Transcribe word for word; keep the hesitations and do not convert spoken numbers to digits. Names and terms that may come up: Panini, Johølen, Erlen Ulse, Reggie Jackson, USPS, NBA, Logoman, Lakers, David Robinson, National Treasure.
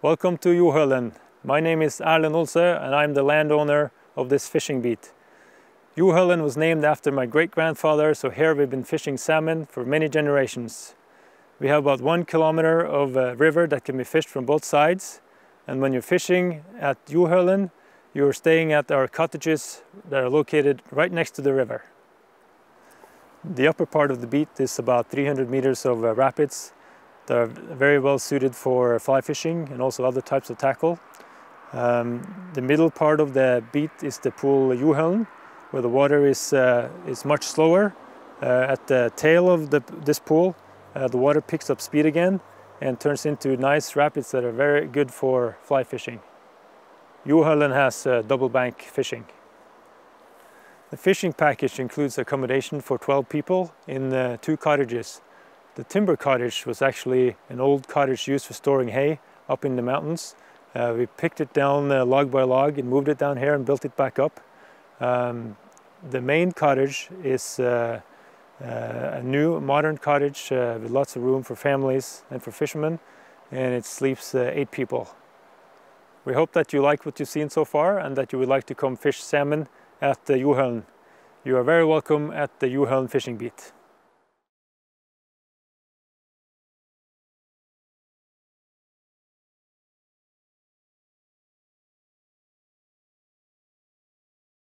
Welcome to Johølen. My name is Erlen Ulse and I'm the landowner of this fishing beat. Johølen was named after my great-grandfather, so here we've been fishing salmon for many generations. We have about one kilometer of a river that can be fished from both sides, and when you're fishing at Johølen, you're staying at our cottages that are located right next to the river. The upper part of the beat is about three hundred meters of uh, rapids. They're very well suited for fly fishing and also other types of tackle. Um, the middle part of the beat is the pool Johølen, where the water is, uh, is much slower. Uh, at the tail of the, this pool, uh, the water picks up speed again and turns into nice rapids that are very good for fly fishing. Johølen has uh, double bank fishing. The fishing package includes accommodation for twelve people in uh, two cottages. The timber cottage was actually an old cottage used for storing hay up in the mountains. Uh, we picked it down uh, log by log and moved it down here and built it back up. Um, the main cottage is uh, uh, a new modern cottage uh, with lots of room for families and for fishermen, and it sleeps uh, eight people. We hope that you like what you've seen so far and that you would like to come fish salmon at the Johølen. You are very welcome at the Johølen fishing beat.